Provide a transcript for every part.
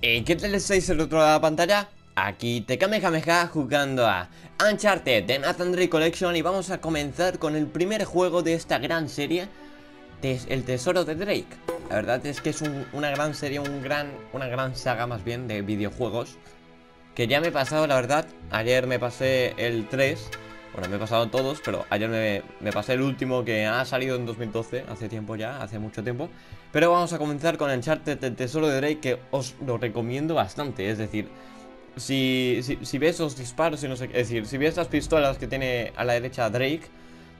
¿Qué tal estáis al otro lado de la pantalla? Aquí TheCamejameja jugando a Uncharted de Nathan Drake Collection. Y vamos a comenzar con el primer juego de esta gran serie, El tesoro de Drake. La verdad es que es una gran serie, una gran saga más bien de videojuegos, que ya me he pasado, la verdad. Ayer me pasé el 3. Bueno, me he pasado todos, pero ayer me pasé el último, que ha salido en 2012, hace tiempo ya, hace mucho tiempo. Pero vamos a comenzar con Uncharted, el tesoro de Drake, que os lo recomiendo bastante. Es decir, si ves los disparos y no sé qué, es decir, si ves las pistolas que tiene a la derecha Drake,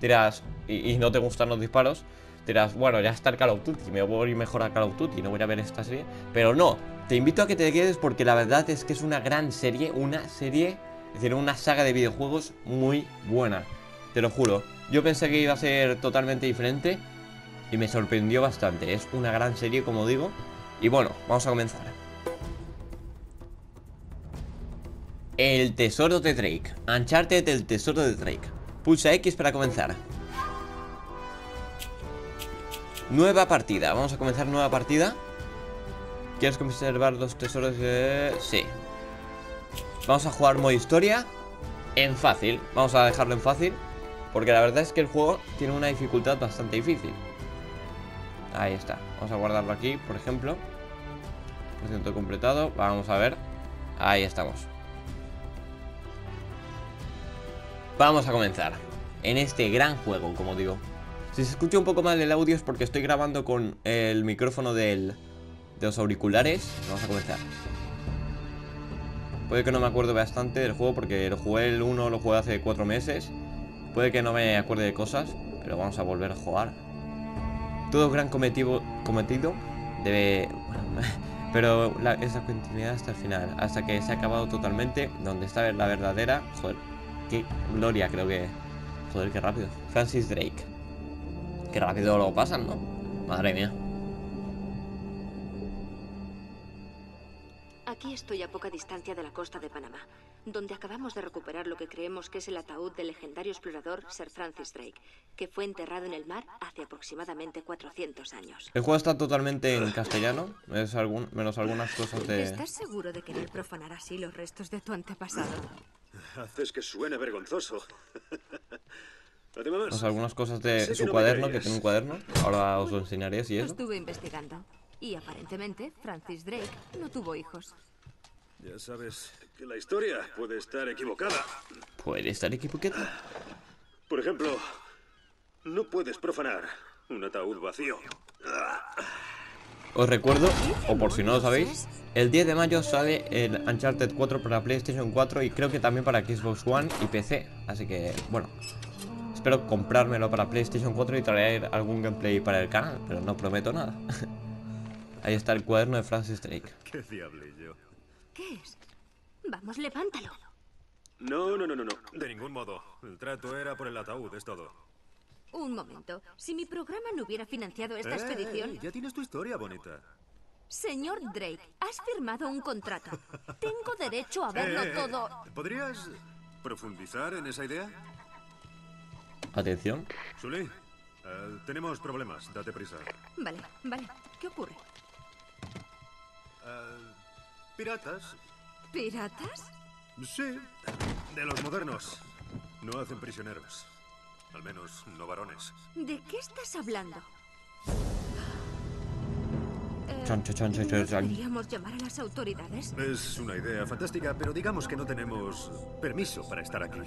dirás, y no te gustan los disparos, dirás, bueno, ya está el Call of Duty, me voy a ir mejor a Call of Duty, no voy a ver esta serie. Pero no, te invito a que te quedes porque la verdad es que es una gran serie, es decir, una saga de videojuegos muy buena, te lo juro. Yo pensé que iba a ser totalmente diferente y me sorprendió bastante. Es una gran serie, como digo. Y bueno, vamos a comenzar. El tesoro de Drake. Uncharted, el tesoro de Drake. Pulsa X para comenzar. Nueva partida. Vamos a comenzar nueva partida. ¿Quieres conservar los tesoros? Sí. Vamos a jugar modo historia en fácil. Vamos a dejarlo en fácil, porque la verdad es que el juego tiene una dificultad bastante difícil. Ahí está. Vamos a guardarlo aquí, por ejemplo. % completado. Vamos a ver. Ahí estamos. Vamos a comenzar en este gran juego, como digo. Si se escucha un poco mal el audio es porque estoy grabando con el micrófono de los auriculares. Vamos a comenzar. Puede que no me acuerde bastante del juego porque lo jugué el 1, lo jugué hace 4 meses. Puede que no me acuerde de cosas, pero vamos a volver a jugar. Todo gran cometido debe... Bueno, pero esa continuidad hasta el final, hasta que se ha acabado totalmente, donde está la verdadera... Joder, qué gloria creo que... Joder, qué rápido. Francis Drake. Qué rápido lo pasan, ¿no? Madre mía. Aquí estoy a poca distancia de la costa de Panamá, donde acabamos de recuperar lo que creemos que es el ataúd del legendario explorador Sir Francis Drake, que fue enterrado en el mar hace aproximadamente 400 años. El juego está totalmente en castellano, menos algunas cosas de... ¿Estás seguro de querer profanar así los restos de tu antepasado? Haces que suene vergonzoso. Además, algunas cosas de su cuaderno, que tiene un cuaderno. Ahora os lo enseñaré si es. Estuve investigando. Y aparentemente, Francis Drake no tuvo hijos. Ya sabes que la historia puede estar equivocada. ¿Puede estar equivocada? Por ejemplo, no puedes profanar un ataúd vacío. Os recuerdo, o por si no lo sabéis, el 10 de mayo sale el Uncharted 4 para PlayStation 4 y creo que también para Xbox One y PC. Así que, bueno, espero comprármelo para PlayStation 4 y traer algún gameplay para el canal, pero no prometo nada. Ahí está el cuaderno de Francis Drake. ¿Qué diablillo? ¿Qué es? Vamos, levántalo. No. De ningún modo. El trato era por el ataúd, es todo. Un momento. Si mi programa no hubiera financiado esta expedición... Ya tienes tu historia bonita. Señor Drake, has firmado un contrato. Tengo derecho a verlo todo. ¿Podrías profundizar en esa idea? Atención. Sully, tenemos problemas. Date prisa. Vale. ¿Qué ocurre? Piratas. ¿Piratas? Sí, de los modernos. No hacen prisioneros. Al menos no varones. ¿De qué estás hablando? ¿Podríamos llamar a las autoridades? Es una idea fantástica, pero digamos que no tenemos permiso para estar aquí.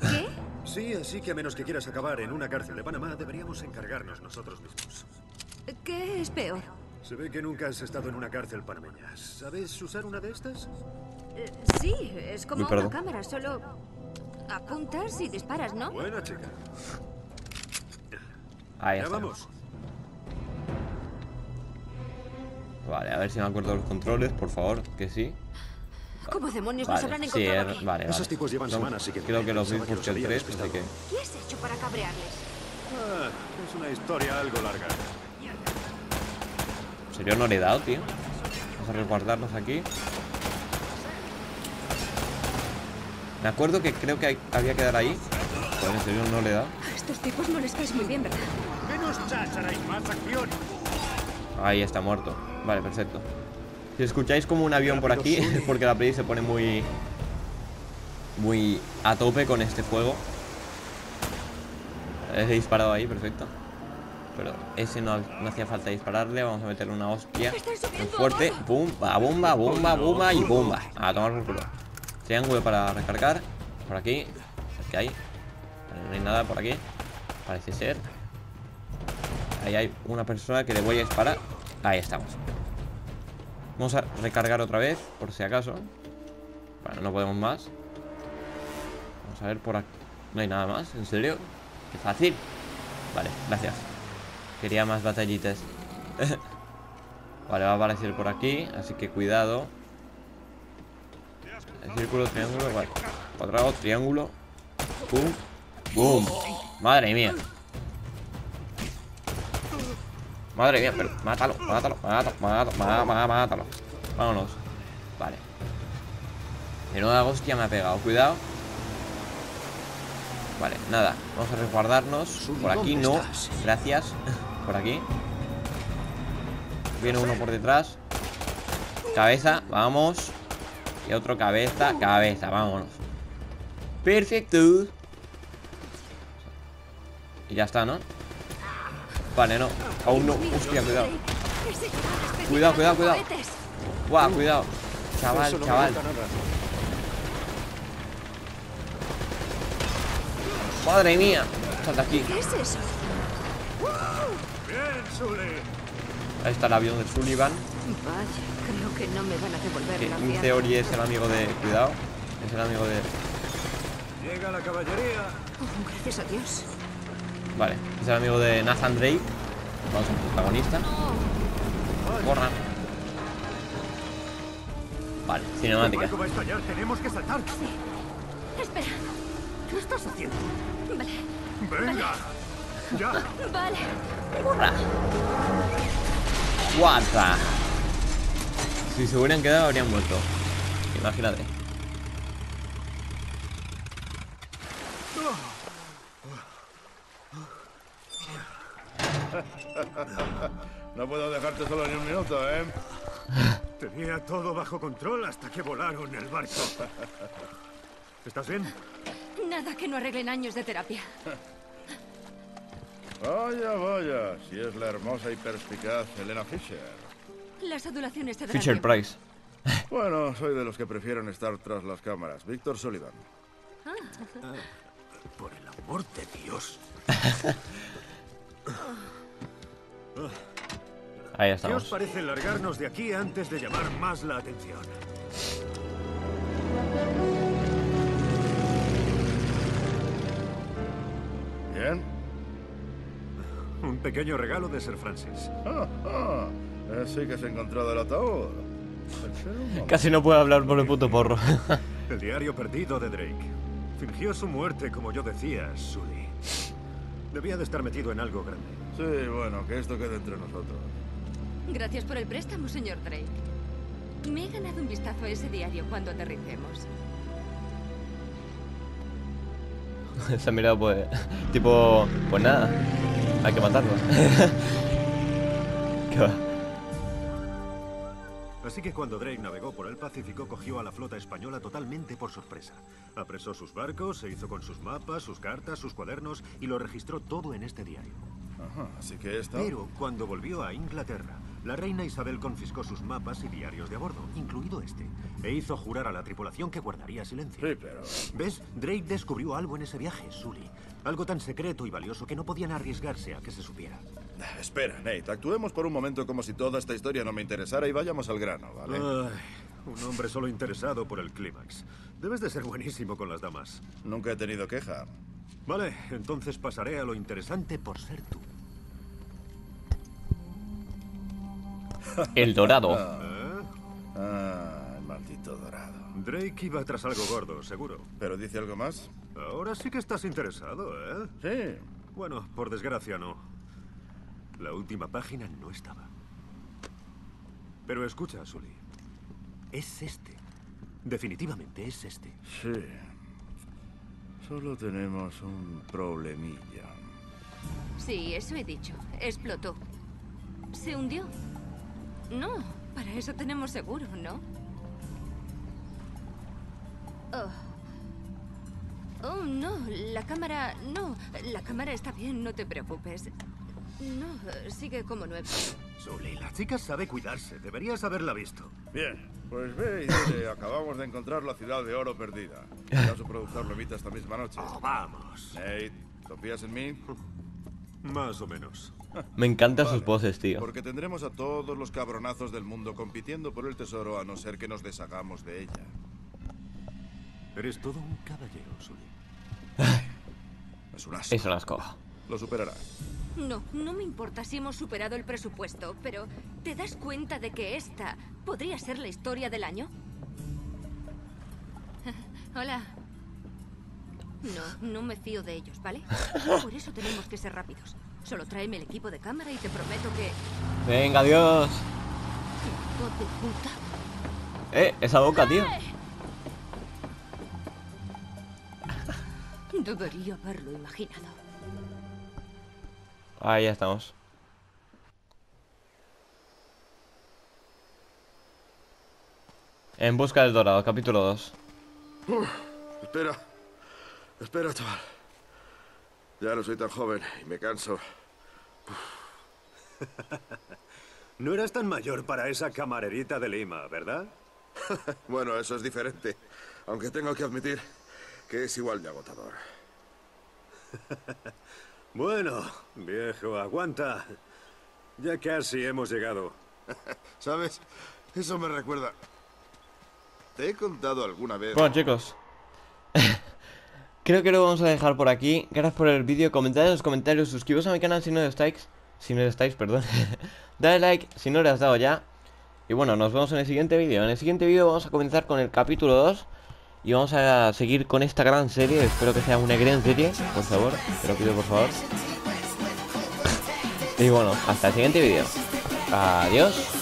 ¿Qué? Sí, así que a menos que quieras acabar en una cárcel de Panamá, deberíamos encargarnos nosotros mismos. ¿Qué es peor? Se ve que nunca has estado en una cárcel panameña. ¿Sabes usar una de estas? Sí, es como una cámara, solo apuntas y disparas, ¿no? Buena chica. Ahí está. Vamos. Vale, a ver si me acuerdo de los controles, por favor, que sí. ¿Cómo demonios nos habrán encontrado aquí? Vale. Esos tipos llevan semanas, así que creo que los vi por el 3, así que... ¿Qué has hecho para cabrearles? Es una historia algo larga. ¿En serio no le he dado, tío? Vamos a resguardarnos aquí. Me acuerdo que creo que había que dar ahí. Pues en serio no le he dado. Estos tipos molestáis muy bien, ¿verdad? Menos chachara y más acción. Ahí está muerto. Vale, perfecto. Si escucháis como un avión por aquí es porque la Play se pone muy a tope con este juego. He disparado ahí, perfecto. Pero ese no hacía falta dispararle. Vamos a meterle una hostia muy fuerte. Bomba, bomba, bomba, bomba y bomba. A tomar por culo. Triángulo para recargar. Por aquí. ¿Qué hay? No hay nada por aquí. Parece ser. Ahí hay una persona que le voy a disparar. Ahí estamos. Vamos a recargar otra vez, por si acaso. Bueno, no podemos más. Vamos a ver por aquí. No hay nada más, ¿en serio? ¡Qué fácil! Vale, gracias. Quería más batallitas. Vale, va a aparecer por aquí, así que cuidado. El círculo, triángulo, vale. Cuadrado, triángulo. ¡Pum! ¡Bum! ¡Madre mía! Madre mía, pero mátalo, mátalo, mátalo, mátalo, mátalo. Vámonos. Vale. Menuda hostia me ha pegado, cuidado. Vale, nada, vamos a resguardarnos. Por aquí no, gracias. Por aquí. Viene uno por detrás. Cabeza, vamos. Y otro cabeza, cabeza, vámonos. Perfecto. Y ya está, ¿no? Vale, no, aún no. Hostia, cuidado. Cuidado, cuidado, cuidado. Guau, cuidado. Chaval, chaval. Madre mía, salta aquí. Ahí está el avión de Sullivan. Vaya, creo que no me van a devolver la vida. Theory es el amigo de... Cuidado. Es el amigo de... Llega la caballería. Oh, gracias a Dios. Vale, es el amigo de Nathan Drake. Vamos al protagonista. Corran. Vale, cinemática. Tenemos que saltar. Espera. ¿Qué estás haciendo? Vale. Venga. Ya. Vale. Corra. Guata. Si se hubieran quedado habrían vuelto. Imagínate. No puedo dejarte solo ni un minuto, ¿eh? Tenía todo bajo control hasta que volaron el barco. ¿Estás bien? Nada que no arreglen años de terapia. Vaya, vaya. Si es la hermosa y perspicaz Elena Fisher. Las adulaciones te darán Fisher Price. Bueno, soy de los que prefieren estar tras las cámaras. Víctor Sullivan. Por el amor de Dios. Ahí estamos. ¿Qué os parece largarnos de aquí antes de llamar más la atención? Bien. Un pequeño regalo de Sir Francis. Así que se ha encontrado el ataúd. Casi no puedo hablar por el puto porro. El diario perdido de Drake. Fingió su muerte, como yo decía, Sully. Debía de estar metido en algo grande. Sí, bueno, que esto quede entre nosotros. Gracias por el préstamo, señor Drake. Me he ganado un vistazo a ese diario cuando aterricemos. Se ha mirado, pues, tipo, pues nada, hay que matarlo. ¿Qué va? Así que cuando Drake navegó por el Pacífico, cogió a la flota española totalmente por sorpresa. Apresó sus barcos, se hizo con sus mapas, sus cartas, sus cuadernos y lo registró todo en este diario. Ajá, así que esto... Pero cuando volvió a Inglaterra, la reina Isabel confiscó sus mapas y diarios de a bordo, incluido este, e hizo jurar a la tripulación que guardaría silencio. Sí, pero... ¿Ves? Drake descubrió algo en ese viaje, Sully. Algo tan secreto y valioso que no podían arriesgarse a que se supiera. Espera, Nate, actuemos por un momento como si toda esta historia no me interesara y vayamos al grano, ¿vale? Ay, un hombre solo interesado por el clímax. Debes de ser buenísimo con las damas. Nunca he tenido queja. Vale, entonces pasaré a lo interesante por ser tú. El Dorado. El maldito Dorado. Drake iba tras algo gordo, seguro. ¿Pero dice algo más? Ahora sí que estás interesado, ¿eh? Sí. Bueno, por desgracia no. La última página no estaba. Pero escucha, Sully. Es este. Definitivamente es este. Sí. Solo tenemos un problemilla. Sí, eso he dicho. Explotó. ¿Se hundió? No, Para eso tenemos seguro, ¿no? Oh, no, la cámara... No, la cámara está bien, no te preocupes. No, sigue como nuevo. Sully, la chica sabe cuidarse. Deberías haberla visto. Bien, pues ve y dile, acabamos de encontrar la ciudad de oro perdida. Ya su productor lo evita esta misma noche. Oh, vamos. Nate, ¿confías en mí? Más o menos. Me encantan sus voces, tío. Porque tendremos a todos los cabronazos del mundo compitiendo por el tesoro, a no ser que nos deshagamos de ella. Eres todo un caballero, Sully. Es un asco. Es un asco. Lo superarás. No, no me importa si hemos superado el presupuesto, pero ¿te das cuenta de que esta podría ser la historia del año? Hola. No, no me fío de ellos, ¿vale? Por eso tenemos que ser rápidos. Solo tráeme el equipo de cámara y te prometo que... ¡Venga, adiós! ¡Hijo de puta! Esa boca, tío. Debería haberlo imaginado. Ahí ya estamos. En busca del dorado, capítulo 2. Espera, chaval. Ya no soy tan joven y me canso. No eras tan mayor para esa camarerita de Lima, ¿verdad? Bueno, eso es diferente. Aunque tengo que admitir que es igual de agotador. Bueno, viejo, aguanta. Ya casi hemos llegado. ¿Sabes? Eso me recuerda. ¿Te he contado alguna vez? Bueno, chicos, creo que lo vamos a dejar por aquí. Gracias por el vídeo. Comentad en los comentarios. Suscribiros a mi canal si no lo estáis. Dale like si no le has dado ya. Y bueno, nos vemos en el siguiente vídeo. En el siguiente vídeo vamos a comenzar con el capítulo 2. Y vamos a seguir con esta gran serie. Espero que sea una gran serie, por favor. Te lo pido, por favor. Y bueno, hasta el siguiente vídeo. Adiós.